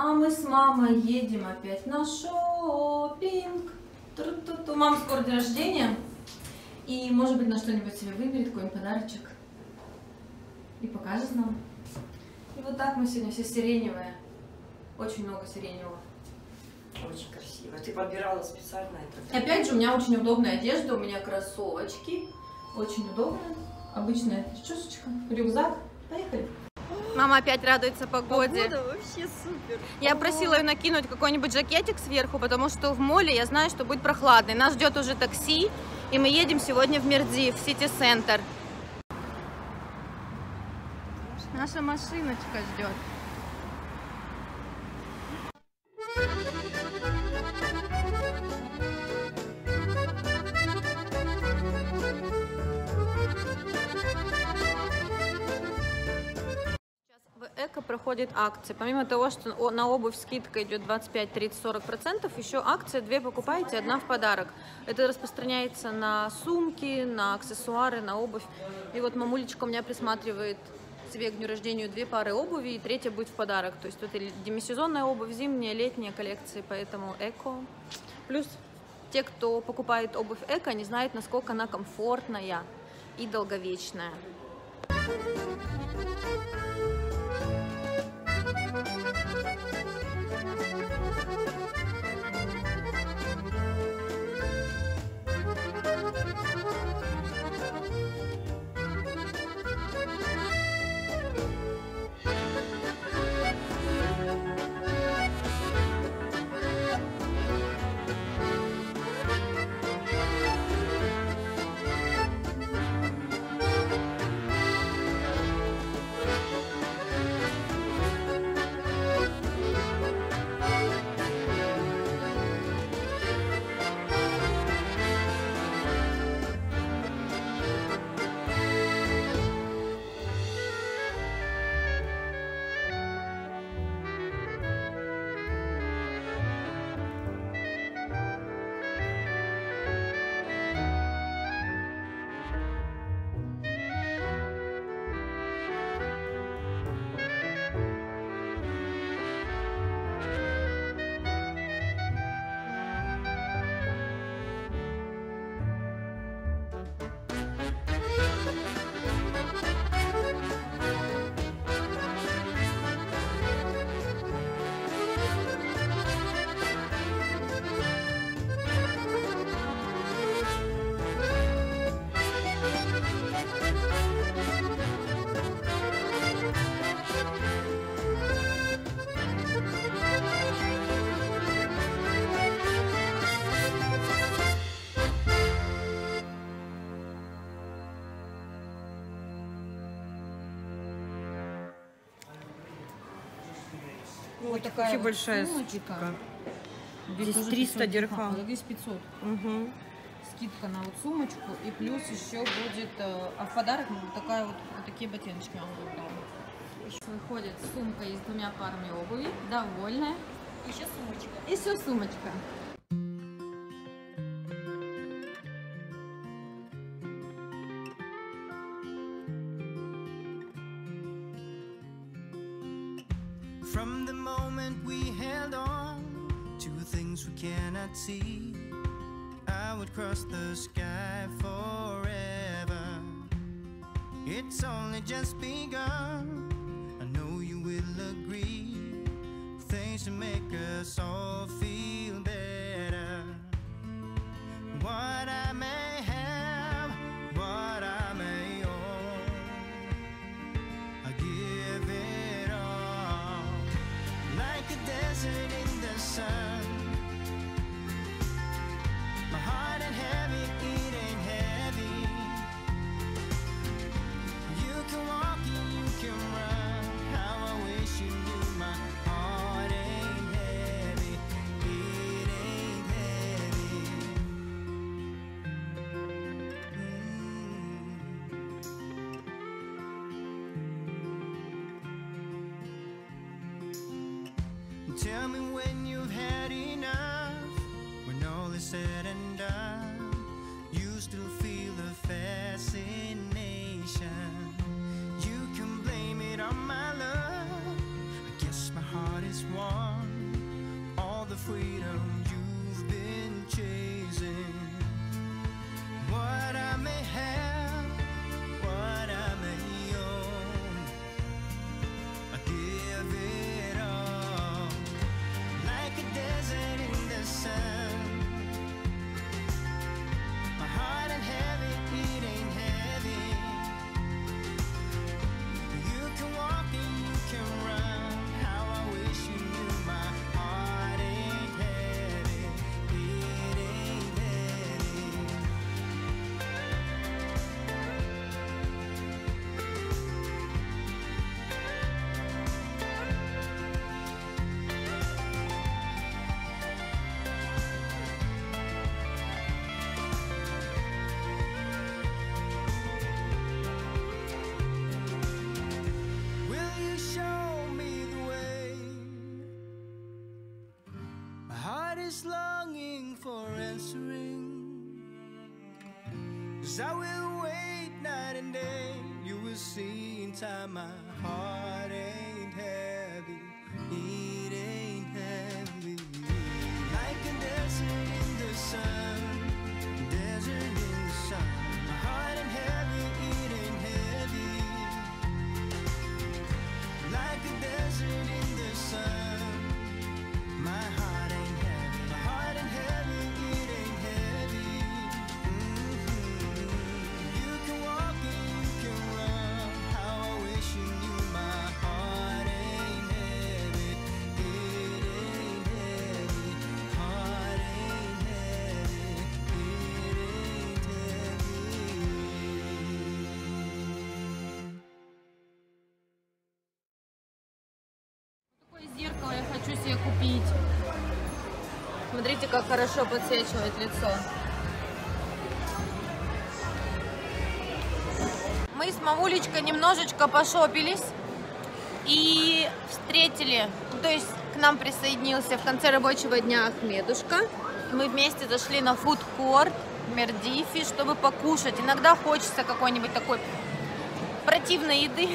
А мы с мамой едем опять на шопинг. Тру-ту-ту. Мама скоро день рождения. И, может быть, на что-нибудь себе выберет, какой-нибудь подарочек. И покажет нам. И вот так мы сегодня все сиреневые. Очень много сиреневого. Очень красиво. Ты подбирала специально это. Опять же, у меня очень удобная одежда. У меня кроссовочки. Очень удобная. Обычная причесочка. Рюкзак. Поехали. Мама опять радуется погоде. Погода вообще супер. Я просила ее накинуть какой-нибудь жакетик сверху, потому что в моле я знаю, что будет прохладный. Нас ждет уже такси. И мы едем сегодня в Мерси, в сити центр. Наша машиночка ждет. ЭККО проходит акции. Помимо того, что на обувь скидка идет 25, 30, 40%, еще акция 2 покупаете, 1 в подарок. Это распространяется на сумки, на аксессуары, на обувь. И вот мамулечка у меня присматривает себе к дню рождения 2 пары обуви, и 3-я будет в подарок. То есть тут и демисезонная обувь, зимняя, летняя коллекции, поэтому ЭККО. Плюс те, кто покупает обувь ЭККО, не знают, насколько она комфортная и долговечная. Вот такая вообще вот большая сумочка. Здесь 300 дирхам. Здесь 500. Угу. Скидка на вот сумочку. И плюс еще будет... А в подарок такая вот такие ботиночки. Выходит сумка с 2 парами обуви. Довольная. Еще сумочка. И все сумочка. From the moment we held on to things we cannot see, I would cross the sky forever. It's only just begun. I know you will agree. Things that make us all feel better. What I may have, what I may own, I give it. Like a desert in the sun, my heart ain't heavy, it ain't heavy. You can walk and you can run. How I wish you knew my heart ain't heavy, it ain't heavy. Tell me when you've had enough. When all is said and done, you still feel the fascination. You can blame it on my love. I guess my heart is warm. is longing for answering. As I will wait night and day, you will see in time my heart ain't heavy, it ain't heavy. Like a desert in the sun, desert in the sun. My heart ain't heavy, it ain't heavy. Like a desert in the sun, my heart ain't heavy, my heart ain't heavy, it ain't heavy. You can walk and you can run, how I wish you knew my heart ain't heavy, it ain't heavy. Heart ain't heavy, it ain't heavy. Какое зеркало я хочу себе купить? Смотрите, как хорошо подсвечивает лицо. Мы с мамулечкой немножечко пошопились и встретили, то есть к нам присоединился в конце рабочего дня Ахмедушка. Мы вместе зашли на фудкорт Мирдифе, чтобы покушать. Иногда хочется какой-нибудь такой противной еды,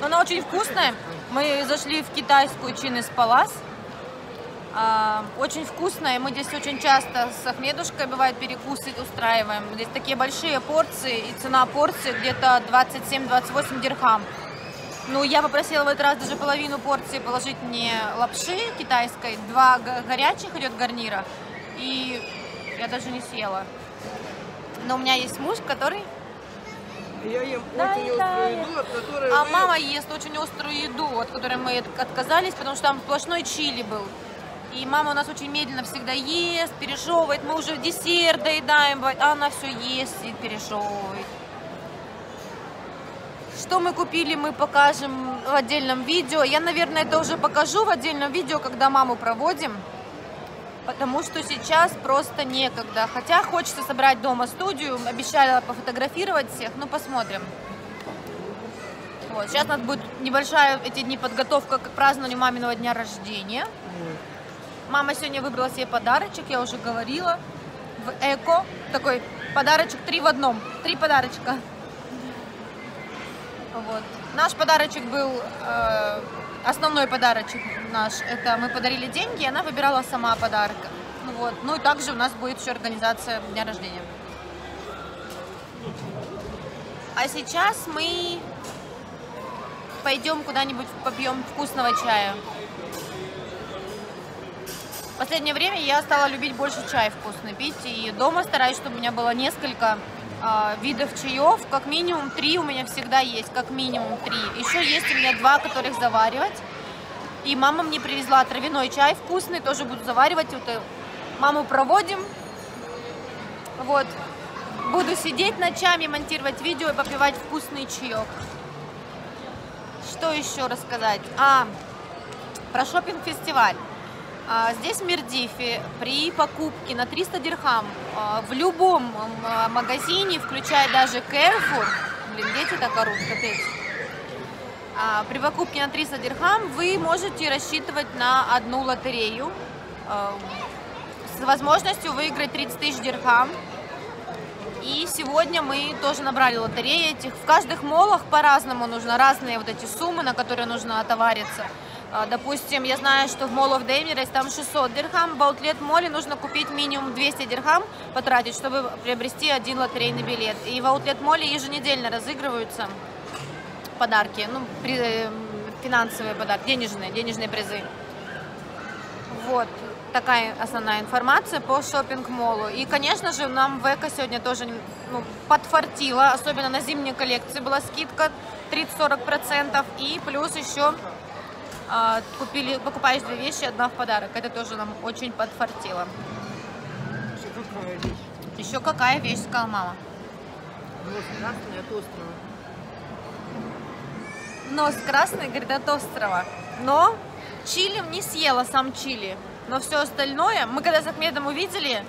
но она очень вкусная. Мы зашли в китайскую Чайниз Палас. Очень вкусно, и мы здесь очень часто с Ахмедушкой, бывает, перекусы устраиваем. Здесь такие большие порции, и цена порции где-то 27-28 дирхам. Ну, я попросила в этот раз даже половину порции положить мне лапши китайской, 2 горячих идет гарнира, и я даже не съела. Но у меня есть муж, который... Я ем очень острую еду, от которой... А мама ест очень острую еду, от которой мы отказались, потому что там сплошной чили был. И мама у нас очень медленно всегда ест, пережевывает. Мы уже десерт доедаем, а она все ест и пережевывает. Что мы купили, мы покажем в отдельном видео. Я, наверное, это уже покажу в отдельном видео, когда маму проводим. Потому что сейчас просто некогда. Хотя хочется собрать дома студию. Обещала пофотографировать всех, но посмотрим. Вот. Сейчас у нас будет небольшая эти дни подготовка к празднованию маминого дня рождения. Мама сегодня выбрала себе подарочек, я уже говорила, в ЭККО. Такой подарочек 3 в 1. 3 подарочка. Вот. Наш подарочек был, основной подарочек наш, это мы подарили деньги, и она выбирала сама подарок. Вот. Ну и также у нас будет еще организация дня рождения. А сейчас мы пойдем куда-нибудь попьем вкусного чая. В последнее время я стала любить больше чай вкусный пить, и дома стараюсь, чтобы у меня было несколько видов чаев, как минимум 3 у меня всегда есть, как минимум 3. Еще есть у меня 2, которых заваривать, и мама мне привезла травяной чай вкусный, тоже буду заваривать, вот, маму проводим, вот, буду сидеть ночами, монтировать видео и попивать вкусный чаек. Что еще рассказать? Про шопинг-фестиваль. Здесь в Мирдифе при покупке на 300 дирхам в любом магазине, включая даже Карфур, блин, дети так орут, капец. При покупке на 300 дирхам вы можете рассчитывать на 1 лотерею с возможностью выиграть 30 тысяч дирхам. И сегодня мы тоже набрали лотереи этих. В каждых молах по-разному нужно разные вот эти суммы, на которые нужно отовариться. Допустим, я знаю, что в Молл оф Дейм там 600 дирхам, в Аутлет Моли нужно купить минимум 200 дирхам, потратить, чтобы приобрести 1 лотерейный билет. И в Аутлет Моли еженедельно разыгрываются подарки, ну, финансовые подарки, денежные призы. Вот такая основная информация по шопинг-молу. И, конечно же, нам в ЭККО сегодня тоже подфартило, особенно на зимней коллекции была скидка 30-40%, и плюс еще... покупаешь 2 вещи, 1 в подарок. Это тоже нам очень подфартило. Еще какая вещь? Еще какая вещь, сказала мама? Нос красный от острова. Нос красный, говорит, от острова. Но чили не съела, сам чили. Но все остальное, мы когда с Ахмедом увидели,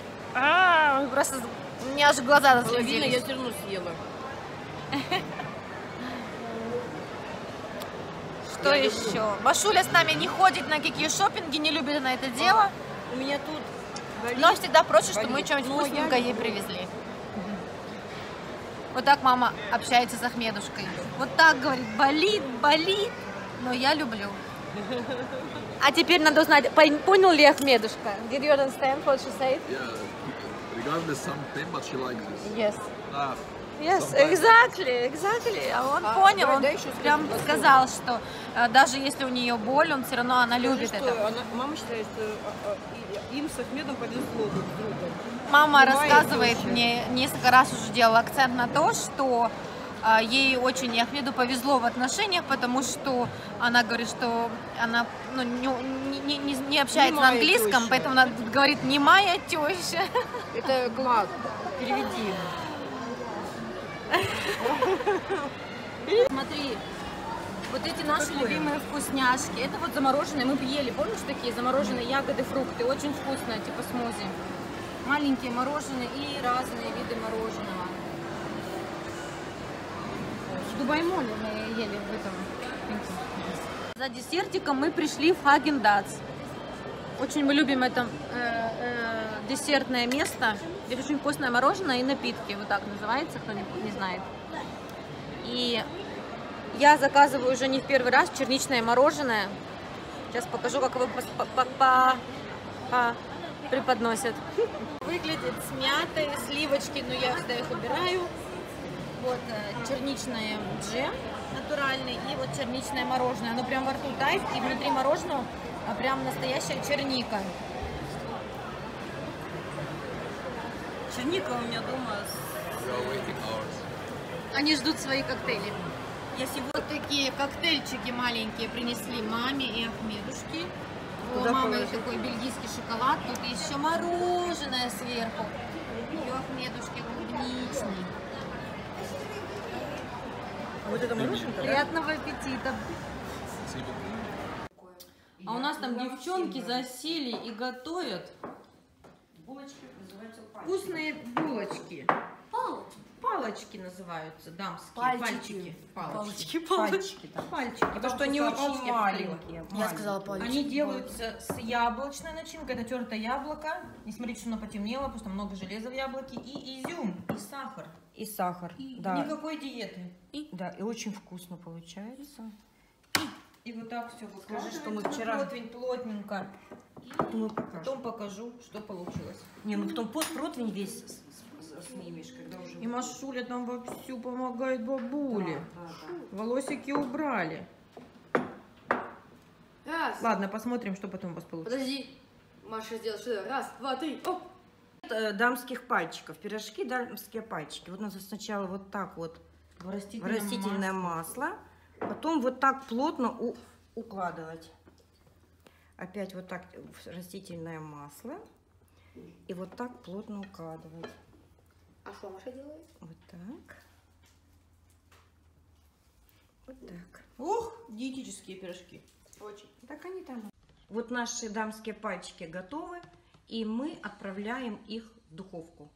просто у меня аж глаза заслезились. Половину я все равно съела. Что еще? Машуля с нами не ходит на какие шопинги, не любит она это дело. У меня тут Но всегда проще, что мы что-нибудь вкусненькое ей привезли. Вот так мама общается с Ахмедушкой. Вот так говорит, болит, болит, но я люблю. А теперь надо узнать, понял ли Ахмедушка? Did you understand what she said? Yeah, regardless something, but she likes this. Yes. Yes, exactly, exactly. Он понял, он прям сказал, что даже если у нее боль, он все равно, она любит это. Мама считает, что им с Ахмедом повезло друг другу. Мама рассказывает мне, несколько раз уже делала акцент на то, что ей очень и Ахмеду повезло в отношениях, потому что она говорит, что она не общается на английском, поэтому она говорит «не моя теща». Это глаз, переведи. Смотри, вот эти наши любимые вкусняшки. Это вот замороженные, мы ели, помнишь, такие замороженные ягоды, фрукты, очень вкусные, типа смузи. Маленькие мороженое и разные виды мороженого. Дубай-моле мы ели в этом. За десертиком мы пришли в Хагендаз. Очень мы любим это десертное место. Здесь очень вкусное мороженое и напитки. Вот так называется, кто-нибудь не знает. И я заказываю уже не в первый раз черничное мороженое. Сейчас покажу, как его преподносят. Выглядит смятые сливочки, но я всегда их убираю. Вот черничный джем натуральный и вот черничное мороженое. Оно прям во рту тает, и внутри мороженого прям настоящая черника. Черника у меня дома. Они ждут свои коктейли. Я сегодня вот такие коктейльчики маленькие принесли маме и Ахмедушке. У мамы такой бельгийский шоколад, тут еще мороженое сверху. Ее Ахмедушке клубничный. Вот это мороженое? Приятного аппетита. А у нас там девчонки засели и готовят. Булочки называются пальчики. Вкусные булочки. Палочки называются, дамские. Пальчики. Потому что они очень маленькие. Я сказала пальчики. Они делаются с яблочной начинкой. Это тертое яблоко. Не смотрите, что оно потемнело, потому что много железа в яблоке. И изюм, и сахар. И сахар, да. Никакой диеты. Да, и очень вкусно получается. И вот так все выкладываем. Скажи, что мы вчера... Плотненько. Потом покажу, что получилось. Не, ну потом противень весь снимешь, когда уже... И Машуля там вовсю помогает бабуле. Да. Волосики убрали. Раз. Ладно, посмотрим, что потом у вас получится. Подожди. Маша сделала что-то. Раз, два, три. Оп. Дамских пальчиков. Пирожки, дамские пальчики. Вот у нас сначала вот так вот растительное масло. Потом вот так плотно укладывать. Опять вот так растительное масло. И вот так плотно укладывать. А что Маша делает? Вот так. Вот так. Ох, диетические пирожки. Очень. Так они там. Вот наши дамские пальчики готовы. И мы отправляем их в духовку.